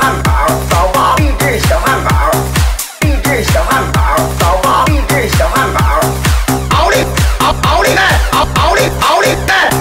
汉堡，早八励志小汉堡，励志小汉堡，早八励志小汉堡，奥利奥利奥利奥利奥利。